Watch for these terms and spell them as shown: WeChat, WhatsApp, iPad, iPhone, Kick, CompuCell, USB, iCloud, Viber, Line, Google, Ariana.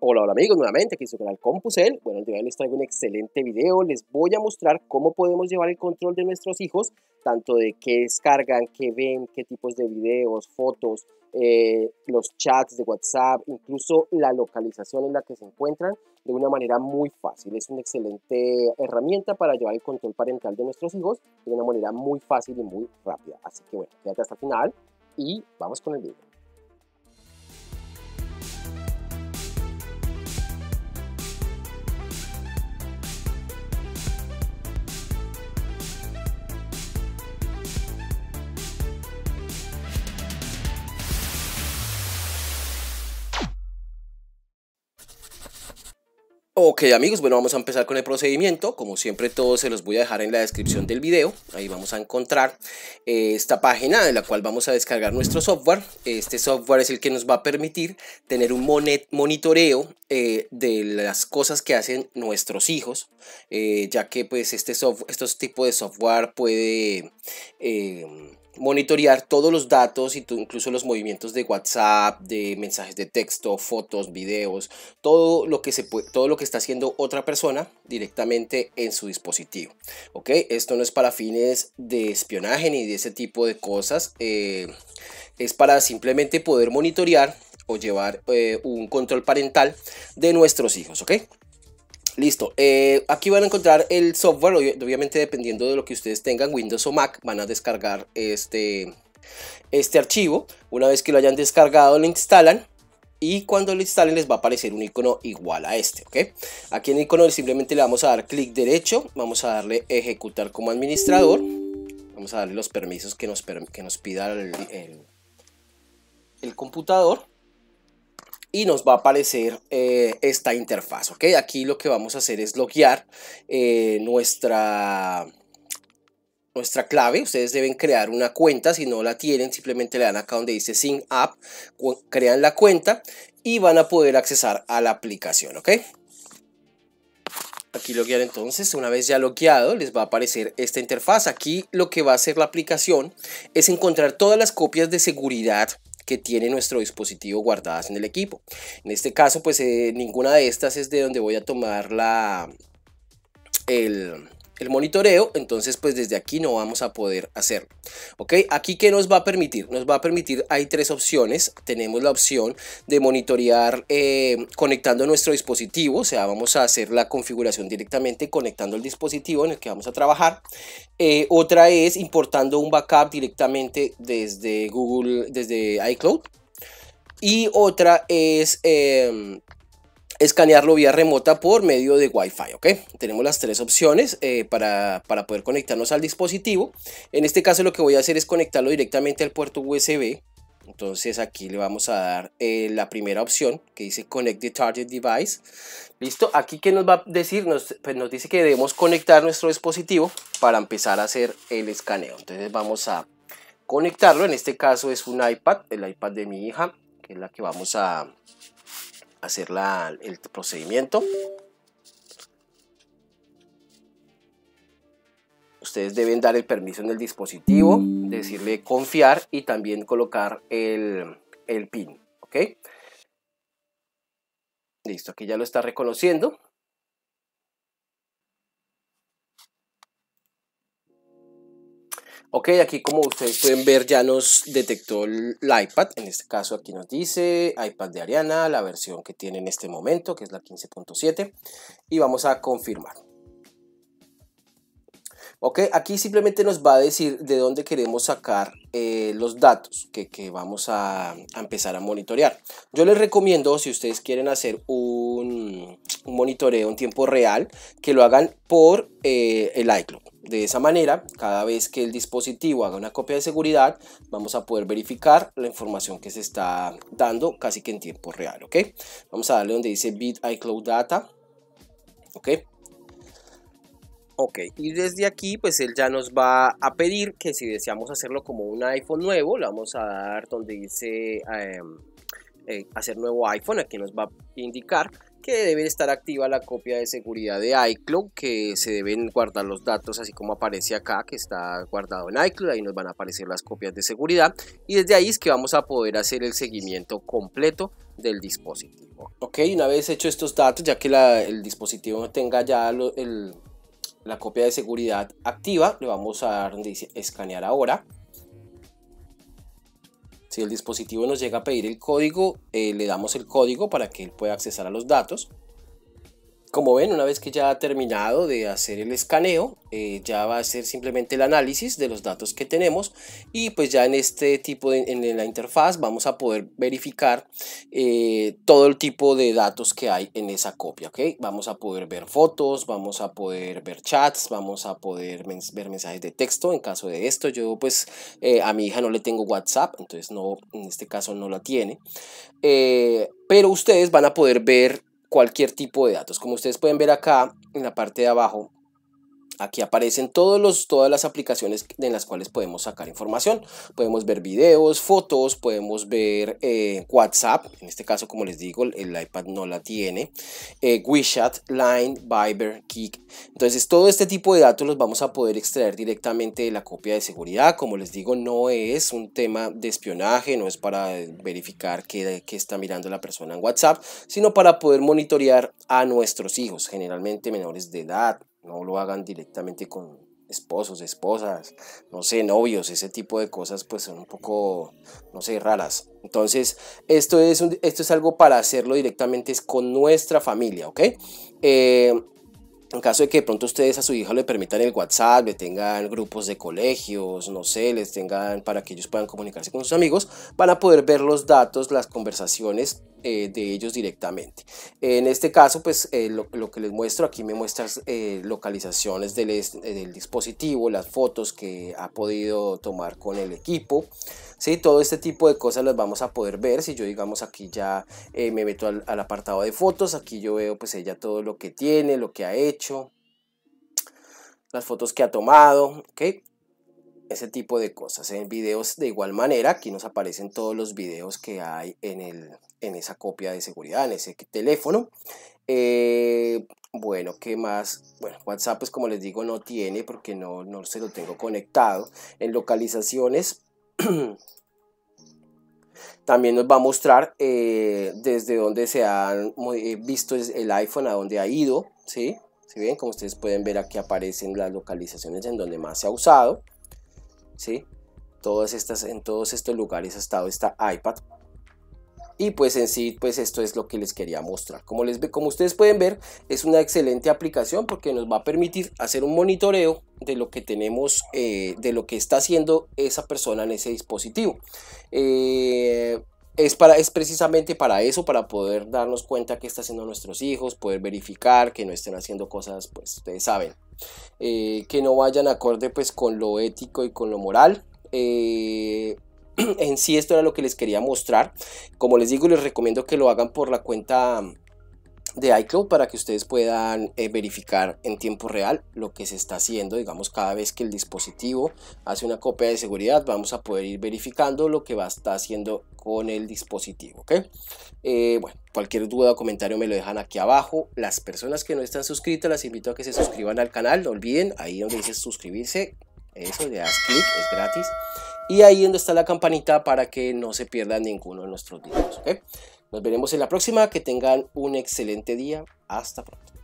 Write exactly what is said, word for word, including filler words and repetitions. Hola, hola amigos, nuevamente aquí en su canal CompuCell. Bueno, el día de hoy les traigo un excelente video. Les voy a mostrar cómo podemos llevar el control de nuestros hijos, tanto de qué descargan, qué ven, qué tipos de videos, fotos, eh, los chats de WhatsApp, incluso la localización en la que se encuentran, de una manera muy fácil. Es una excelente herramienta para llevar el control parental de nuestros hijos de una manera muy fácil y muy rápida. Así que bueno, quédate hasta el final y vamos con el video. Ok amigos, bueno, vamos a empezar con el procedimiento. Como siempre, todos se los voy a dejar en la descripción del video. Ahí vamos a encontrar eh, esta página en la cual vamos a descargar nuestro software. Este software es el que nos va a permitir tener un monitoreo eh, de las cosas que hacen nuestros hijos, eh, ya que pues este software, estos tipos de software puede eh, monitorear todos los datos y incluso los movimientos de WhatsApp, de mensajes de texto, fotos, videos, todo lo que se puede, todo lo que está haciendo otra persona directamente en su dispositivo. Ok, esto no es para fines de espionaje ni de ese tipo de cosas, eh, es para simplemente poder monitorear o llevar eh, un control parental de nuestros hijos. Ok, listo, eh, aquí van a encontrar el software. Obviamente, dependiendo de lo que ustedes tengan, Windows o Mac, van a descargar este, este archivo. Una vez que lo hayan descargado, lo instalan, y cuando lo instalen les va a aparecer un icono igual a este, ¿ok? Aquí en el icono simplemente le vamos a dar clic derecho, vamos a darle ejecutar como administrador, vamos a darle los permisos que nos, que nos pida el, el, el computador. Y nos va a aparecer eh, esta interfaz, ¿ok? Aquí lo que vamos a hacer es loguear eh, nuestra, nuestra clave. Ustedes deben crear una cuenta. Si no la tienen, simplemente le dan acá donde dice Sign Up, crean la cuenta y van a poder accesar a la aplicación, ¿ok? Aquí loguear. Entonces, una vez ya logueado, les va a aparecer esta interfaz. Aquí lo que va a hacer la aplicación es encontrar todas las copias de seguridad que tiene nuestro dispositivo guardadas en el equipo. En este caso, pues eh, ninguna de estas es de donde voy a tomar la, el, el monitoreo, entonces pues desde aquí no vamos a poder hacerlo. Ok, aquí ¿qué nos va a permitir? Nos va a permitir, hay tres opciones. Tenemos la opción de monitorear eh, conectando nuestro dispositivo, o sea, vamos a hacer la configuración directamente conectando el dispositivo en el que vamos a trabajar. Eh, otra es importando un backup directamente desde Google, desde iCloud. Y otra es eh, escanearlo vía remota por medio de Wi-Fi, ¿ok? Tenemos las tres opciones eh, para, para poder conectarnos al dispositivo. En este caso lo que voy a hacer es conectarlo directamente al puerto U S B. Entonces aquí le vamos a dar eh, la primera opción que dice Connect the Target Device. Listo, aquí que nos va a decir, nos, pues nos dice que debemos conectar nuestro dispositivo para empezar a hacer el escaneo. Entonces vamos a conectarlo. En este caso es un iPad, el iPad de mi hija, que es la que vamos a hacer la, el procedimiento. Ustedes deben dar el permiso en el dispositivo, decirle confiar y también colocar el, el PIN, ¿ok? Listo, aquí ya lo está reconociendo. Ok, aquí como ustedes pueden ver ya nos detectó el iPad. En este caso aquí nos dice iPad de Ariana, la versión que tiene en este momento, que es la quince punto siete. Y vamos a confirmar. Ok, aquí simplemente nos va a decir de dónde queremos sacar eh, los datos que, que vamos a, a empezar a monitorear. Yo les recomiendo, si ustedes quieren hacer un, un monitoreo en tiempo real, que lo hagan por eh, el iCloud. De esa manera, cada vez que el dispositivo haga una copia de seguridad, vamos a poder verificar la información que se está dando casi que en tiempo real, ¿ok? Vamos a darle donde dice Bit iCloud Data, ¿ok? Ok, y desde aquí pues él ya nos va a pedir que si deseamos hacerlo como un iPhone nuevo, le vamos a dar donde dice eh, eh, hacer nuevo iPhone. Aquí nos va a indicar que debe estar activa la copia de seguridad de iCloud, que se deben guardar los datos así como aparece acá, que está guardado en iCloud. Ahí nos van a aparecer las copias de seguridad y desde ahí es que vamos a poder hacer el seguimiento completo del dispositivo. Ok, una vez hecho estos datos, ya que la, el dispositivo tenga ya lo, el, la copia de seguridad activa, le vamos a dar donde dice escanear ahora. Si el dispositivo nos llega a pedir el código, eh, le damos el código para que él pueda accesar a los datos. Como ven, una vez que ya ha terminado de hacer el escaneo, eh, ya va a hacer simplemente el análisis de los datos que tenemos y pues ya en este tipo de en la interfaz vamos a poder verificar eh, todo el tipo de datos que hay en esa copia, ¿ok? Vamos a poder ver fotos, vamos a poder ver chats, vamos a poder mens ver mensajes de texto. En caso de esto, yo pues eh, a mi hija no le tengo WhatsApp, entonces no, en este caso no la tiene, eh, pero ustedes van a poder ver cualquier tipo de datos. Como ustedes pueden ver acá en la parte de abajo, aquí aparecen todos los, todas las aplicaciones en las cuales podemos sacar información. Podemos ver videos, fotos, podemos ver eh, WhatsApp. En este caso, como les digo, el iPad no la tiene. Eh, WeChat, Line, Viber, Kick. Entonces, todo este tipo de datos los vamos a poder extraer directamente de la copia de seguridad. Como les digo, no es un tema de espionaje, no es para verificar qué, qué está mirando la persona en WhatsApp, sino para poder monitorear a nuestros hijos, generalmente menores de edad. No lo hagan directamente con esposos, esposas, no sé, novios, ese tipo de cosas pues son un poco, no sé, raras. Entonces esto es, un, esto es algo para hacerlo directamente con nuestra familia, ¿ok? Eh, en caso de que de pronto ustedes a su hija le permitan el WhatsApp, le tengan grupos de colegios, no sé, les tengan para que ellos puedan comunicarse con sus amigos, van a poder ver los datos, las conversaciones eh, de ellos directamente. En este caso, pues eh, lo, lo que les muestro, aquí me muestras eh, localizaciones del, del dispositivo, las fotos que ha podido tomar con el equipo, ¿sí? Todo este tipo de cosas las vamos a poder ver. Si yo, digamos, aquí ya eh, me meto al, al apartado de fotos, aquí yo veo pues ella todo lo que tiene, lo que ha hecho, las fotos que ha tomado, ¿ok? Ese tipo de cosas. En videos de igual manera, aquí nos aparecen todos los videos que hay en, el, en esa copia de seguridad, en ese teléfono. Eh, bueno, ¿qué más? Bueno, WhatsApp, pues como les digo, no tiene porque no, no se lo tengo conectado. En localizaciones también nos va a mostrar eh, desde dónde se han visto el iPhone, a dónde ha ido, ¿sí? ¿Sí ven? Como ustedes pueden ver, aquí aparecen las localizaciones en donde más se ha usado, ¿sí? Todas estas, en todos estos lugares ha estado esta iPad. Y pues en sí, pues esto es lo que les quería mostrar. Como, les, como ustedes pueden ver, es una excelente aplicación porque nos va a permitir hacer un monitoreo de lo que tenemos, eh, de lo que está haciendo esa persona en ese dispositivo. Eh... Es, para, es precisamente para eso, para poder darnos cuenta qué está haciendo nuestros hijos, poder verificar que no estén haciendo cosas, pues ustedes saben, eh, que no vayan acorde pues con lo ético y con lo moral. Eh, en sí esto era lo que les quería mostrar. Como les digo, les recomiendo que lo hagan por la cuenta de iCloud para que ustedes puedan eh, verificar en tiempo real lo que se está haciendo. Digamos, cada vez que el dispositivo hace una copia de seguridad, vamos a poder ir verificando lo que va a estar haciendo con el dispositivo, ¿ok? Eh, bueno, cualquier duda o comentario me lo dejan aquí abajo. Las personas que no están suscritas, las invito a que se suscriban al canal. No olviden, ahí donde dice suscribirse, eso, le das clic, es gratis. Y ahí donde está la campanita para que no se pierdan ninguno de nuestros videos, ¿ok? Nos veremos en la próxima, que tengan un excelente día, hasta pronto.